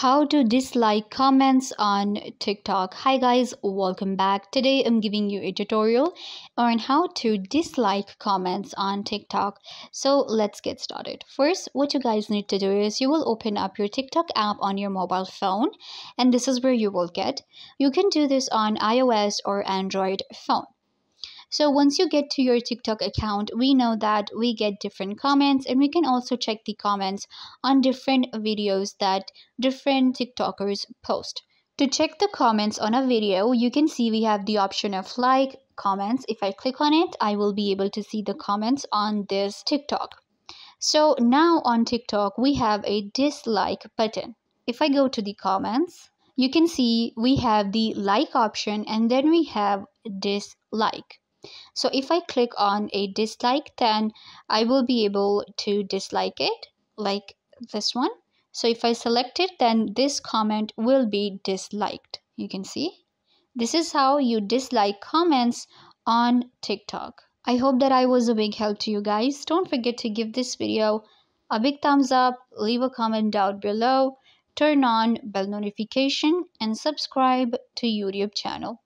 How to dislike comments on TikTok. Hi guys, welcome back. Today I'm giving you a tutorial on how to dislike comments on TikTok. So let's get started. First, what you guys need to do is you will open up your TikTok app on your mobile phone, and this is where you will get. You can do this on iOS or Android phone. So once you get to your TikTok account, we know that we get different comments, and we can also check the comments on different videos that different TikTokers post. To check the comments on a video, you can see we have the option of like, comments. If I click on it, I will be able to see the comments on this TikTok. So now on TikTok, we have a dislike button. If I go to the comments, you can see we have the like option, and then we have dislike. So if I click on a dislike, then I will be able to dislike it like this one. So if I select it, then this comment will be disliked. You can see this is how you dislike comments on TikTok. I hope that I was a big help to you guys. Don't forget to give this video a big thumbs up, leave a comment down below, turn on bell notification, and subscribe to YouTube channel.